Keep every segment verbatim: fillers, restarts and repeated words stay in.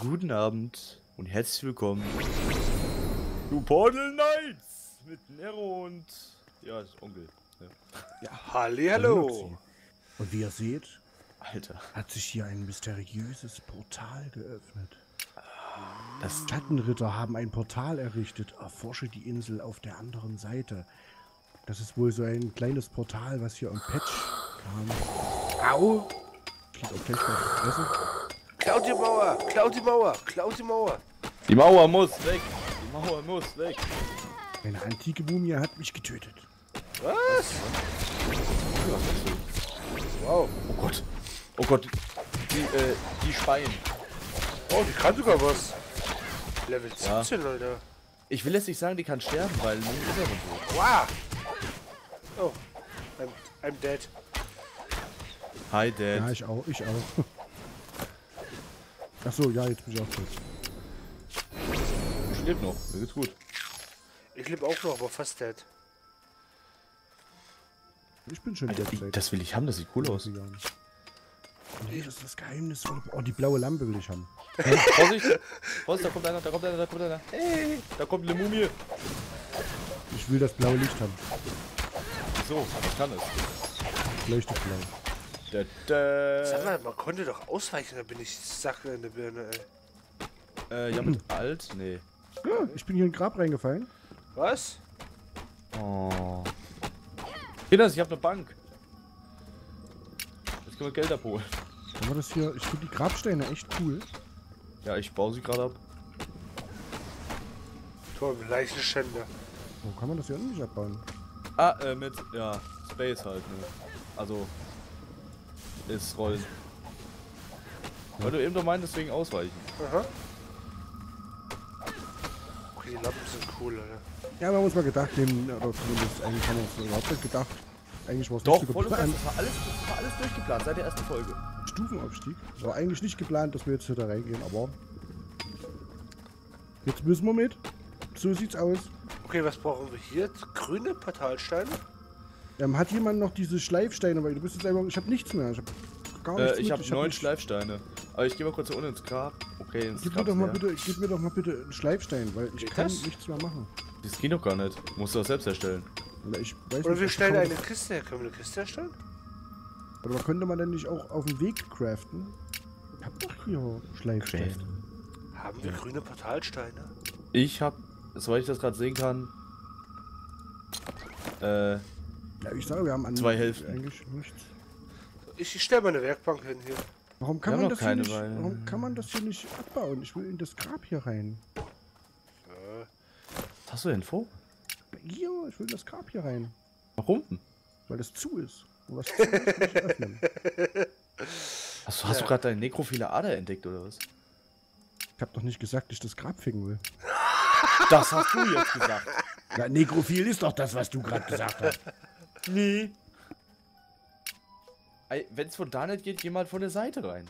Guten Abend und herzlich willkommen zu Portal Knights mit Nero und ja, das ist Onkel. Ja, ja hallihallo! Und wie ihr seht, Alter, hat sich hier ein mysteriöses Portal geöffnet. Das Schattenritter haben ein Portal errichtet, erforsche die Insel auf der anderen Seite. Das ist wohl so ein kleines Portal, was hier im Patch kam. Au! Geht auch gleich mal auf die Fresse. Klaut die Mauer! Klaut die Mauer! Klaut die Mauer! Die Mauer muss weg! Die Mauer muss weg! Eine antike Mumie hat mich getötet. Was? Wow! Oh Gott! Oh Gott! Die, äh, die Speien! Oh, die kann sogar was. Level siebzehn, ja. Leute. Ich will jetzt nicht sagen, die kann sterben, weil nun ist er so. Wow! Oh, I'm, I'm dead. Hi, Dad. Ja, ich auch, ich auch. Achso, ja, jetzt bin ich auch tot. Ich lebe noch, mir geht's gut. Ich lebe auch noch, aber fast dead. Ich bin schon Alter, dead. Ich, das will ich haben, das sieht cool aus. Nee, das ist das Geheimnis. Oh, die blaue Lampe will ich haben. Hey, Vorsicht! Vorsicht, da kommt einer, da kommt einer, da kommt einer. Hey, da kommt eine Mumie. Ich will das blaue Licht haben. So, ich kann es. Leuchtet blau. Da, da. Sag mal, man konnte doch ausweichen, da bin ich Sache in der Birne, ey. Äh, ja, mit alt? Nee. Ja, ich bin hier in ein Grab reingefallen. Was? Oh. Hinders, ich hab ne Bank. Jetzt können wir Geld abholen. Aber das hier, ich finde die Grabsteine echt cool. Ja, ich baue sie gerade ab. Toll, leichte Schänder. Wo kann man das hier nicht abbauen? Ah, äh, mit, ja, Space halt, ne. Also, ist rollen. Ja. Weil du eben doch meintest, deswegen ausweichen. Aha. Okay, die Lampen sind cool, Alter. Ja, man muss mal gedacht nehmen, oder zumindest eigentlich haben wir uns überhaupt nicht gedacht. Eigentlich war es nicht so geplant. Das war alles, das war alles durchgeplant seit der ersten Folge. Stufenaufstieg? War eigentlich nicht geplant, dass wir jetzt hier da reingehen, aber jetzt müssen wir mit. So sieht's aus. Okay, was brauchen wir hier? Grüne Portalsteine? Ähm, hat jemand noch diese Schleifsteine? Weil du bist jetzt einfach. Ich habe nichts mehr. Ich habe gar äh, nichts. Ich habe hab neun nicht... Schleifsteine. Aber ich gehe mal kurz hier unten ins Grab. Okay, ins gib Grab. Mir doch mal bitte, gib mir doch mal bitte einen Schleifstein, weil ich Geht kann das? nichts mehr machen. Das geht doch gar nicht. Du musst du auch selbst erstellen. Oder, ich weiß Oder nicht, wir stellen eine Kiste her. Können wir eine Kiste erstellen? Oder könnte man denn nicht auch auf dem Weg craften? Ich hab doch hier Schleifsteine. Haben wir ja. grüne Portalsteine? Ich hab, soweit ich das gerade sehen kann, äh. ja, ich sage, wir haben an zwei Hälften. Eigentlich nichts. Ich stelle meine Werkbank hin hier. Warum kann, man das hier nicht, warum kann man das hier nicht abbauen? Ich will in das Grab hier rein. Ja. Was hast du denn vor? Ja, ich will in das Grab hier rein. Warum? Weil das zu ist. Du hast, hast du, ja. du gerade deine nekrophile Ader entdeckt oder was? Ich hab doch nicht gesagt, dass ich das Grab ficken will. Das hast du jetzt gesagt. Ja, nekrophil ist doch das, was du gerade gesagt hast. Nee. Wenn es von da nicht geht, geh mal von der Seite rein.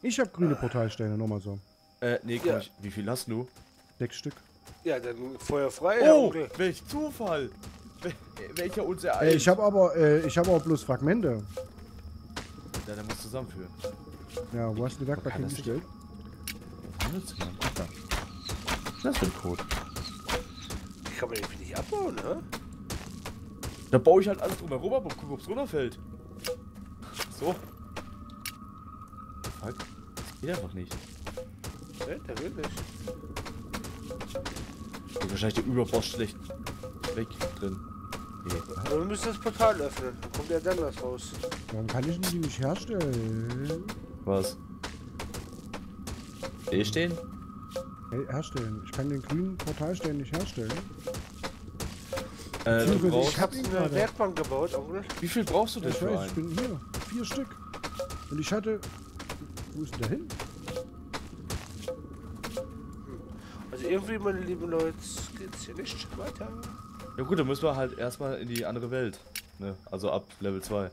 Ich hab grüne Portalsteine, nochmal so. Äh, nee, komm, ja. ich, wie viel hast du? Sechs Stück. Ja, dann Feuer frei. Oh, okay. Welch Zufall. Wel welcher uns ereilt. Äh, ich hab aber, äh, ich hab aber bloß Fragmente. Ja, dann musst du zusammenführen. Ja, wo hast du die Werkbank hingestellt? Das ist ein Code. Ich kann man irgendwie nicht abbauen, ne? Da baue ich halt alles drumherum, aber guck, ob es runterfällt. So. Fuck. Das geht einfach nicht. Ne, der will nicht. Ist wahrscheinlich der Überboss schlecht weg drin. Nee. Aber wir müssen das Portal öffnen. Dann kommt ja dann was raus. Dann kann ich die nicht herstellen. Was? E stehen? Hey, herstellen. Ich kann den grünen Portalstein nicht herstellen. Äh, du brauchst ich habe eine Werkbank gebaut, oder? Wie viel brauchst du denn? Ich für weiß, einen? Ich bin hier. Vier Stück. Und ich hatte. Wo ist denn der hin? Also irgendwie, meine lieben Leute, geht's hier nicht weiter. Ja gut, dann müssen wir halt erstmal in die andere Welt. Ne? Also ab Level zwei.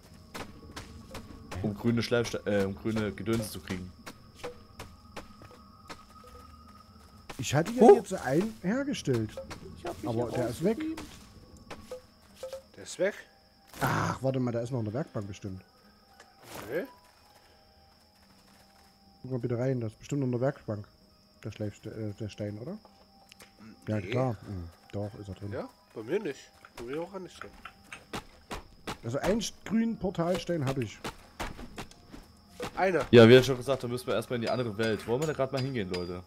Um grüne Schleifste äh, um grüne Gedöns zu kriegen. Ich hatte ja oh. jetzt einen hergestellt. Aber der ist weg. Der ist weg? Ach, warte mal, da ist noch eine Werkbank bestimmt. Okay. Guck mal bitte rein, das ist bestimmt noch eine Werkbank. der, Schleif, äh, der Stein, oder? Nee. Ja, klar. Mhm. Doch, ist er drin. Ja, bei mir nicht. Bei mir auch nicht drin. Also einen grünen Portalstein habe ich. Einer. Ja, wie schon gesagt, da müssen wir erstmal in die andere Welt. Wollen wir da gerade mal hingehen, Leute?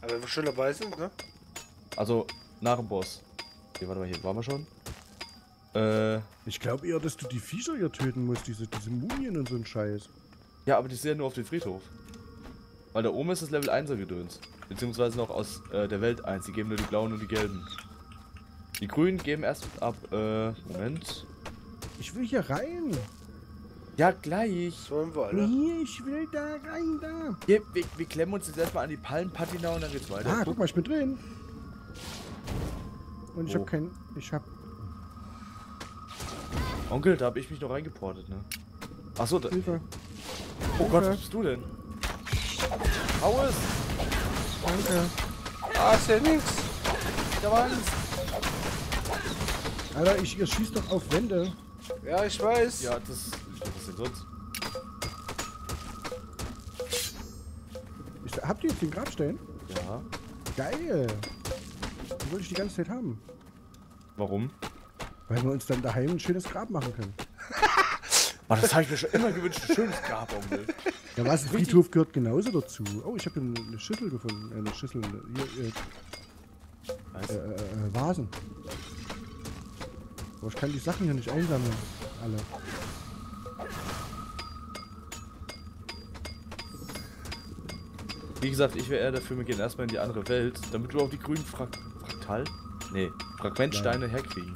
Aber wenn wir schon dabei sind, ne? Also, nach dem Boss. Okay, warte mal, hier waren wir schon. Äh, ich glaube eher, dass du die Viecher hier töten musst, diese, diese Mumien und so ein Scheiß. Ja, aber die sind ja nur auf dem Friedhof. Weil da oben ist das Level eins er Gedöns. Beziehungsweise noch aus äh, der Welt eins. Die geben nur die blauen und die gelben. Die grünen geben erst ab. Äh, Moment. Ich will hier rein. Ja, gleich. Sollen wir alle? Hier, ich will da rein, da. Hier, wir, wir klemmen uns jetzt erstmal an die Palmenpatina und dann geht's weiter. Ah, guck mal, ich bin drin. Und ich oh. hab keinen. Ich hab. Onkel, da hab ich mich noch reingeportet, ne? Achso, da. Hilfe. Oh Hilfe. Gott, was bist du denn? Hau es! Danke. Ah, ist ja nix. Da war alles. Alter, ich, ihr schießt doch auf Wände. Ja, ich weiß. Ja, das. Was denn sonst? Ich, habt ihr jetzt den Grabstein? Ja. Geil! Den wollte ich die ganze Zeit haben. Warum? Weil wir uns dann daheim ein schönes Grab machen können. Mann, das habe ich mir schon immer gewünscht, ein schönes Grab, Onkel. Ja, was? Ein Friedhof gehört genauso dazu. Oh, ich habe eine Schüssel gefunden. Eine Schüssel. Hier, äh, äh, äh, Vasen. Aber ich kann die Sachen hier nicht einsammeln. Alle. Wie gesagt, ich wäre eher dafür, wir gehen erstmal in die andere Welt, damit wir auch die grünen Fra Fraktal? Nee, Fragmentsteine herkriegen.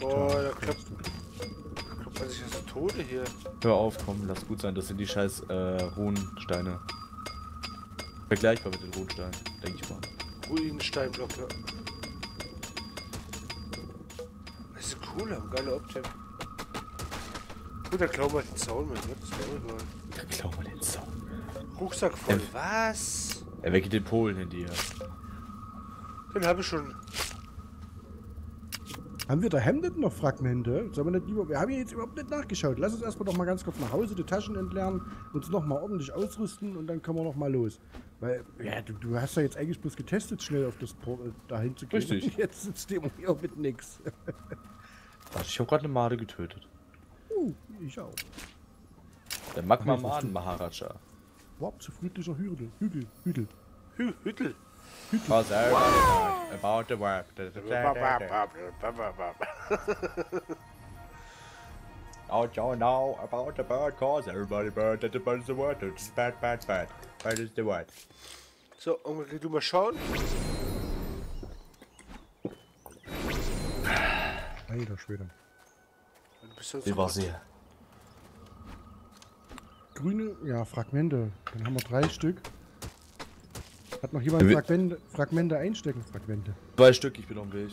Boah, da klappt. Klappt man sich das Tode hier. Hör auf, komm, lass gut sein, das sind die scheiß äh, Runensteine. Vergleichbar mit den Runensteinen, denke ich mal. Runensteinblocke. Das ist cool, haben geile Optik. Gut, dann klauen wir den Zaun mit, ne? Das wäre egal. Dann klauen wir den Zaun. Rucksack voll. Ähm, Was? Er weckt den Polen in dir. Den habe ich schon. Haben wir da Hemden noch Fragmente? Sollen wir, nicht lieber, wir haben ja jetzt überhaupt nicht nachgeschaut. Lass uns erstmal noch mal ganz kurz nach Hause die Taschen entleeren, uns noch mal ordentlich ausrüsten und dann können wir noch mal los. Weil, ja, du, du hast ja jetzt eigentlich bloß getestet, schnell auf das Portal dahin zu gehen. Richtig. Jetzt sitzt der hier mit nix. Ich habe gerade eine Made getötet. Uh, ich auch. Der Magma Maden Maharaja. Überhaupt zu friedlicher Hügel. Hügel. Hügel. Hü Hügel. Hügel. Was about the work. Oh, you know about the bird, cause everybody bird that the bird is the word. It's bad, bad, bad. That is the word. So, Onkel, du mal schauen. Alter Schwede. Wie war's hier? Grüne, ja, Fragmente. Dann haben wir drei Stück. Hat noch jemand Fragmente, Fragmente einstecken? Fragmente. Zwei Stück, ich bin auf dem Weg.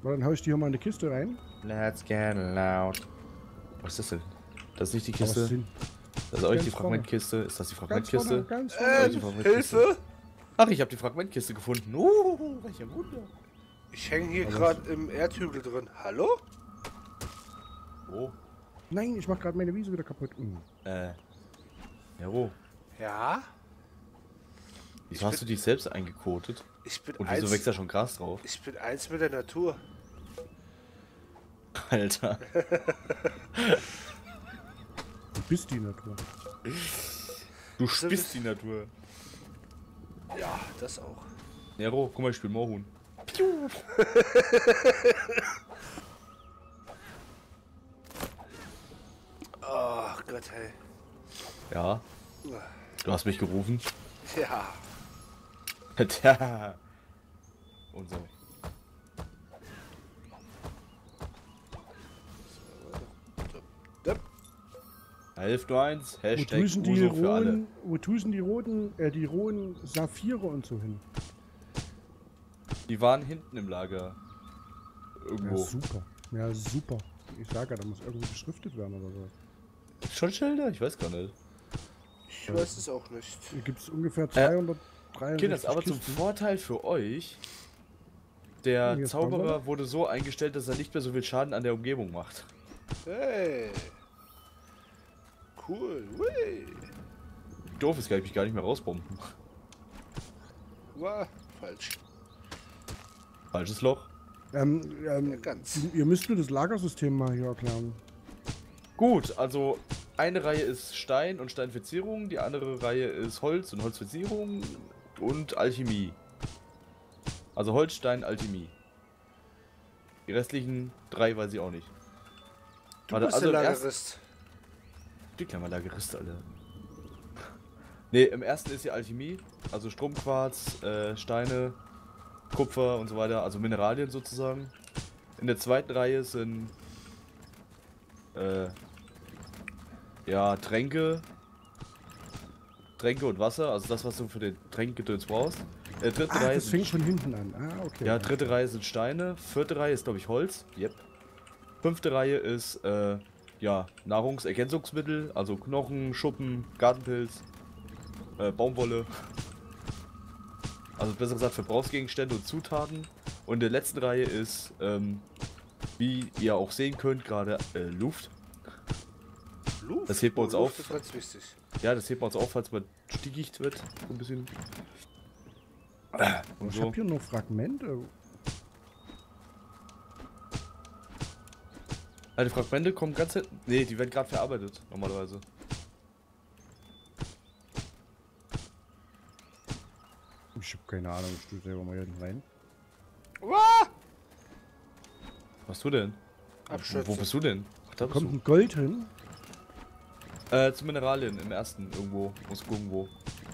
Aber dann hau ich die hier mal in die Kiste rein. Let's get loud. Was ist das denn? Das ist nicht die Kiste. Das, das ist euch die Fragmentkiste. Ist das die Fragmentkiste? Ganz vorne, ganz vorne. Äh, Hilfe! Ach, ich habe die Fragmentkiste gefunden. Uh, welcher Wunder. Ich hänge hier gerade im Erdhügel drin. Hallo? Oh. Nein, ich mach gerade meine Wiese wieder kaputt. Uh. Äh. Nero. Ja? Wieso hast du dich selbst eingekotet? Ich bin Und wieso eins, wächst da schon Gras drauf? Ich bin eins mit der Natur. Alter. Du bist die Natur. Du spist die Natur. Ja, das auch. Nero, guck mal, ich spiele Moorhuhn. Oh Gott, hey. Ja. Du hast mich gerufen. Ja. Tja. Und so. elf zu eins, Hashtag Uso für alle. Wo tuschen die roten, äh, die rohen Saphire und so hin? Die waren hinten im Lager. Irgendwo. Ja, super. Ja, super. Ich sag ja, da muss irgendwo beschriftet werden oder so. Schon Schilder? Ich weiß gar nicht. Ich ja. weiß es auch nicht. Hier gibt es ungefähr zweihundert. Äh, Kinder, aber Kisten. Zum Vorteil für euch, der ja, Zauberer wurde so eingestellt, dass er nicht mehr so viel Schaden an der Umgebung macht. Hey! Cool! Wee. doof ist, kann ich mich gar nicht mehr rausbomben. Uah, falsch. Falsches Loch. Ähm, ähm, ja, ganz. Ihr müsst nur das Lagersystem mal hier erklären. Gut, also eine Reihe ist Stein und Steinverzierung, die andere Reihe ist Holz und Holzverzierung und Alchemie. Also Holz, Stein, Alchemie. Die restlichen drei weiß ich auch nicht. Du Warte, bist also der Lagerist. Die kleine Lagerist, alle. Ne, im ersten ist ja Alchemie, also Stromquarz, äh, Steine, Kupfer und so weiter, also Mineralien sozusagen. In der zweiten Reihe sind äh, ja Tränke, Tränke und Wasser, also das, was du für den Tränkgedöns brauchst. Äh, dritte ah, Reihe das fängt von hinten an. Ah, okay. Ja, dritte Reihe sind Steine, vierte Reihe ist glaube ich Holz. Yep. Fünfte Reihe ist äh, ja Nahrungsergänzungsmittel, also Knochen, Schuppen, Gartenpilz, äh, Baumwolle. Also besser gesagt Verbrauchsgegenstände und Zutaten. Und in der letzten Reihe ist, ähm, wie ihr auch sehen könnt, gerade äh, Luft. Luft? Das hebt man uns auf. Luft ist wichtig. Ja, das hebt man uns auf, falls man stickigt wird. So ein bisschen. Und ich so. Hab hier noch Fragmente. Ah, die Fragmente kommen ganz hinten. Ne, die werden gerade verarbeitet, normalerweise. Ich hab keine Ahnung, ich tue selber mal hier hinten rein. Uah! Was du denn? Abschütze. Wo bist du denn? Ach, da kommt ein Gold hin. Äh, zu Mineralien im ersten irgendwo. Muss irgendwo.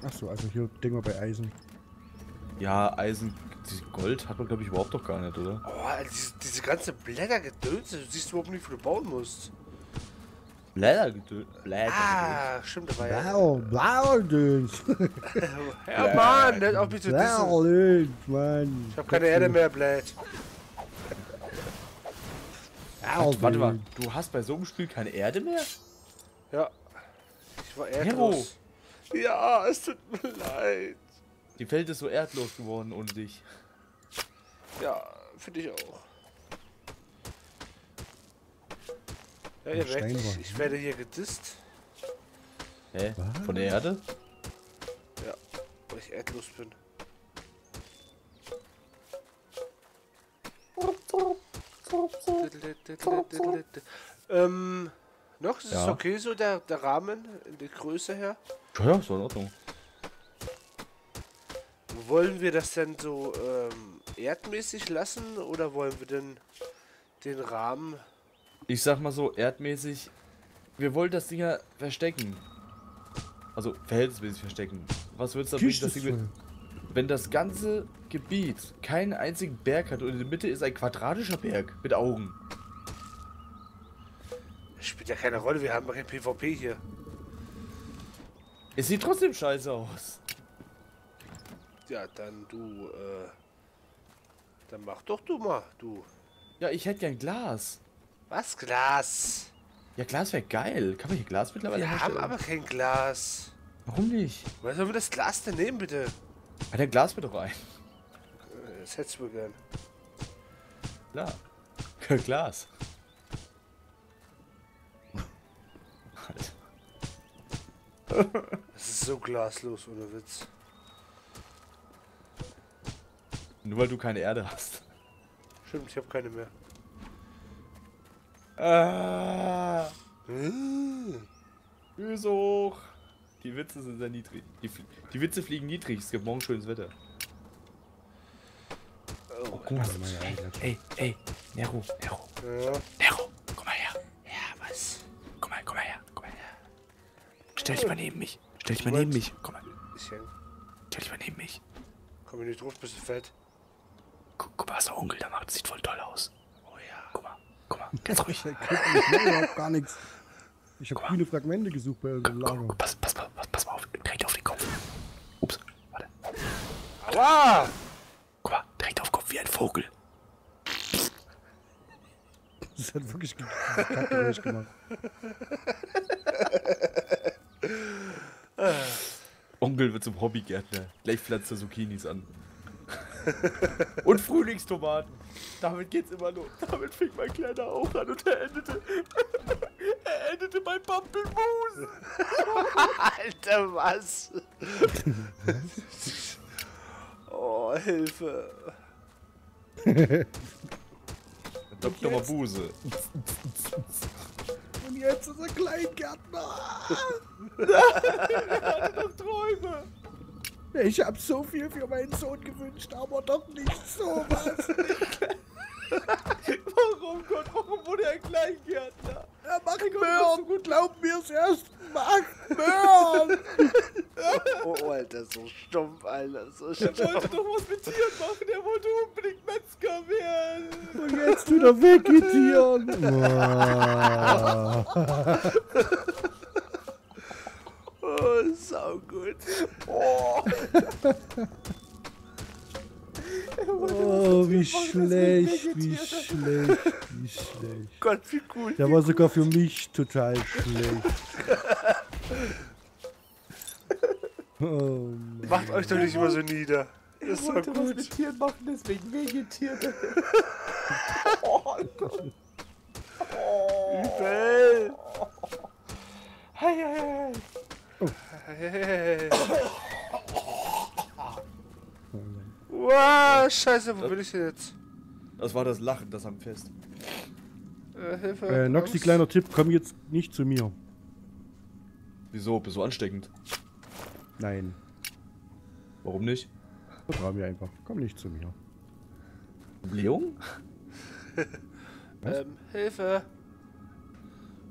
Achso, also hier Dinger bei Eisen. Ja, Eisen. Gold hat man glaube ich überhaupt noch gar nicht, oder? Oh, also diese, diese ganze Blättergedönse, du siehst überhaupt nicht, wie du bauen musst. Blättergedöns. Ah, stimmt, dabei. Ja. Blau, Blaudöns. Ja, Mann, nicht auf mich zu dissen. Mann. Ich hab keine Erde mehr, Blät. Warte, warte mal, du hast bei so einem Spiel keine Erde mehr? Ja. Ich war erdlos. Nero. Ja, es tut mir leid. Die Welt ist so erdlos geworden ohne dich. Ja, finde ich auch. Ja, ihr merkt, ich, ich werde hier gedisst. Hä? Was? Von der Erde? Ja, weil ich erdlos bin. Ähm, noch ist ja. Es okay so, der, der Rahmen, in der Größe her? Ja, ist in Ordnung. Wollen wir das denn so ähm, erdmäßig lassen oder wollen wir denn den Rahmen... Ich sag mal so, erdmäßig, wir wollen das Ding ja verstecken. Also verhältnismäßig verstecken. Was würdest du damit, dass die, wenn das ganze Gebiet keinen einzigen Berg hat und in der Mitte ist ein quadratischer Berg mit Augen? Das spielt ja keine Rolle, wir haben doch kein PvP hier. Es sieht trotzdem scheiße aus. Ja, dann du, äh, dann mach doch du mal, du. Ja, ich hätte gern Glas. Was, Glas? Ja, Glas wäre geil. Kann man hier Glas mittlerweile Wir herstellen? Haben aber kein Glas. Warum nicht? Was sollen wir das Glas denn nehmen, bitte? Ja, dann Glas bitte rein. Das hättest du gern. Klar. Glas. Das ist so glaslos, ohne Witz. Nur weil du keine Erde hast. Stimmt, ich habe keine mehr. Ah. Füße hoch. Die Witze sind sehr niedrig. Die, die Witze fliegen niedrig. Es gibt morgen schönes Wetter. Oh, guck mal. Ey, ey, ey. Nero, Nero. Ja. Nero, komm mal her. Ja, was? Komm mal, komm mal her. Komm mal her. Stell dich mal neben mich. Stell dich mal neben mich. Komm mal. Stell dich mal neben mich. Komm hier nicht drauf, bist du fett. Guck mal, was der Onkel da macht. Das sieht voll toll aus. Oh ja. Guck mal, guck mal, ganz ruhig. Ich will überhaupt gar nichts. Ich hab viele Fragmente gesucht bei unserem Lager. Pass, pass, pass, pass mal auf, direkt auf den Kopf. Ups, warte. Aua! Guck mal, direkt auf den Kopf wie ein Vogel. Das hat wirklich Kackgeräusch gemacht. Onkel wird zum Hobbygärtner. Gleich pflanzt er Zucchinis an. Und Frühlingstomaten. Damit geht's immer los. Damit fing mein Kleiner auch an und er endete. Er endete bei Pampelmus. Alter, was? Oh, Hilfe. Doktor Mabuse. Und jetzt ist er Kleingärtner. Er hatte doch Träume. Ich hab so viel für meinen Sohn gewünscht, aber doch nicht sowas. Warum, Gott? Warum wurde er Kleingärtner? Er macht Möhren. So glaub mir's erst. Macht Möhren. Oh, oh, Alter, so stumpf, Alter. So stumpf. Er wollte doch was mit Tieren machen. Er wollte unbedingt Metzger werden. Und jetzt wieder weg mit Tieren. Oh, sau gut. Oh, oh wie schlecht, wie schlecht, wie schlecht. Gott, wie gut. Der war sogar für mich total schlecht. Oh, macht euch doch nicht immer so nieder. Das ist doch gut. Was mit Tieren machen, deswegen vegetiert. Oh Gott. Übel. Hei, hei, hei. Oh. Hey. Wow, scheiße, wo das, bin ich jetzt? Das war das Lachen, das am Fest. Äh, Hilfe. Äh, Noxy, kleiner Tipp, komm jetzt nicht zu mir. Wieso? Bist du ansteckend? Nein. Warum nicht? Vertrau mir einfach, komm nicht zu mir. Blähung? ähm, Hilfe!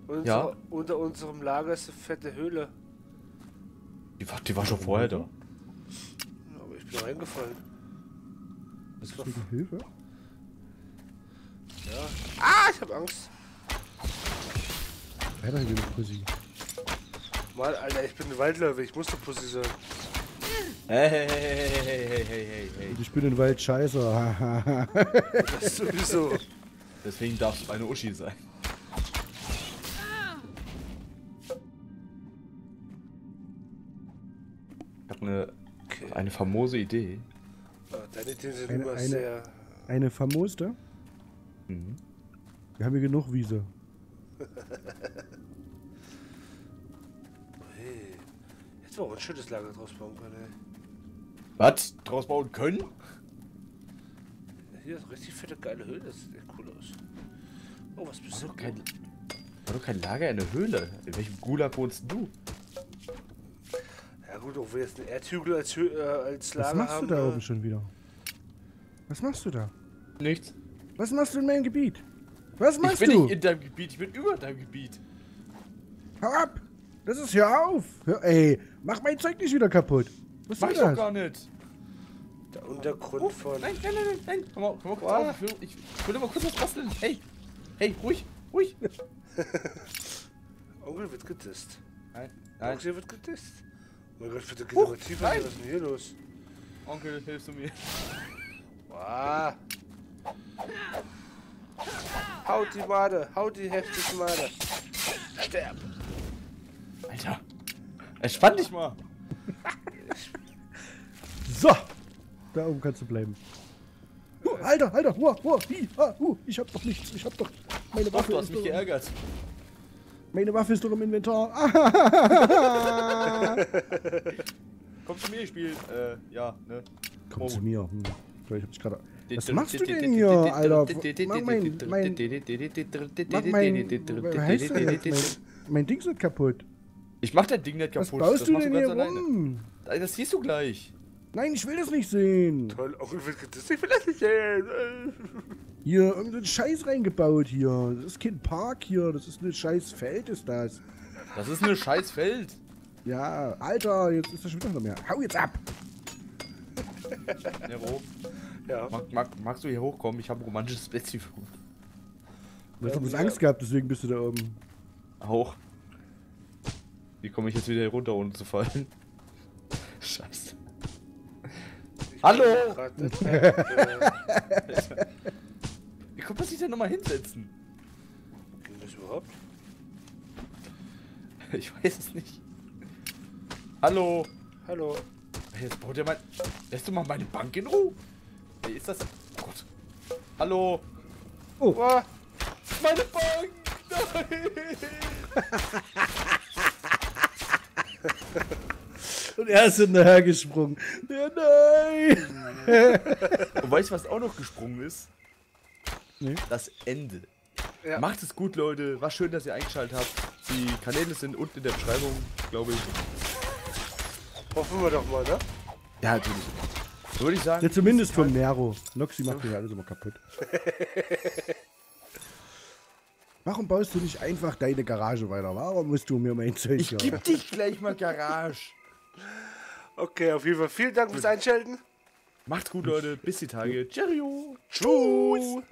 Unser, ja? Unter unserem Lager ist eine fette Höhle. Die war, die war schon vorher da. Aber ich bin reingefallen. Das ist eine Hilfe? Ja. Ah, ich hab Angst. Wer da denn Pussy? Mann, Alter, ich bin ein Waldläufer, ich muss doch Pussy sein. Hey, hey, hey, hey, hey, hey, hey, hey. Ich bin ein Waldscheißer. Das sowieso. Deswegen darfst du eine Uschi sein. Eine, okay. Eine famose Idee. Deine Ideen sind eine, immer eine, sehr... Eine famose? Mhm. Wir haben hier genug Wiese. Hey, jetzt war auch ein schönes Lager draus bauen können, ey. Was? Draus bauen können? Hier ist richtig fette, geile Höhle. Das sieht echt cool aus. Oh, was bist war du? Kein, war doch kein Lager, eine Höhle. In welchem Gulag wohnst du? Ja gut, ob wir jetzt einen Erdhügel als, äh, als Lager haben... Was machst haben, du da äh, oben schon wieder? Was machst du da? Nichts. Was machst du in meinem Gebiet? Was machst du? Ich bin du? nicht in deinem Gebiet, ich bin über deinem Gebiet. Hau ab! Das ist, hör auf! Hör, ey, mach mein Zeug nicht wieder kaputt. Was mach ich das? Doch gar nicht. Der Untergrund oh, von... Nein, nein, nein, nein, komm mal, komm mal kurz ah. auf. Ich, ich will mal kurz was basteln. Hey, hey, ruhig, ruhig. Onkel wird getestet. Nein, nein. Onkel wird getestet. Oh mein Gott, für den Generativ, was ist denn hier los? Onkel, hilfst du mir? Wow. Haut die Made, haut die heftige Made. Sterb! Alter! Entspann dich mal! So! Da oben kannst du bleiben. Uh, Alter, Alter! Uh, uh, uh, ich hab doch nichts, ich hab doch... Meine Waffe. Ach, du hast mich geärgert. Meine Waffe ist doch im Inventar. Komm zu mir, ich spiel. Äh, ja, ne? Komm oh. zu mir. Hm. Ich hab dich gerade. Was machst du denn hier, Alter? Mach mein. Mein. Mach mein. Mein Ding ist nicht kaputt. Ich mach dein Ding nicht kaputt. Was baust das du denn du hier rum? Alleine. Das siehst du gleich. Nein, ich will das nicht sehen. Toll, auch ich will das nicht sehen. Hier, irgendein Scheiß reingebaut hier. Das ist kein Park hier, das ist ein scheiß Feld, ist das. Das ist ein scheiß Feld. Ja, Alter, jetzt ist das schon wieder noch mehr. Hau jetzt ab! Nero, ja. mag, mag, magst du hier hochkommen? Ich habe ein romantisches Spezifikum. Du hast ja, ja. Angst gehabt, deswegen bist du da oben. Auch. Wie komme ich jetzt wieder hier runter, ohne zu fallen? Scheiße. Ich Hallo! Wie kommt man sich denn nochmal hinsetzen? Geht das überhaupt? Ich weiß es nicht. Hallo! Hallo! Jetzt baut ihr mein... Lässt du mal meine Bank in Ruhe? Ey, ist das... Oh Gott. Hallo. Oh. Oh. Meine Bank. Nein. Und er ist hinterher gesprungen. Ja, nein. Und weißt du, was auch noch gesprungen ist? Nee. Das Ende. Ja. Macht es gut, Leute. War schön, dass ihr eingeschaltet habt. Die Kanäle sind unten in der Beschreibung, glaube ich. Hoffen wir doch mal, ne? Ja, natürlich. Würde ich sagen. Ja, zumindest von Nero. Noxy macht mich alles immer kaputt. Warum baust du nicht einfach deine Garage weiter? Warum musst du mir mein Zeug? Ich geb dich gleich mal Garage. Okay, auf jeden Fall vielen Dank fürs Einschalten. Macht's gut, Leute. Bis die Tage. Cheerio. Tschüss.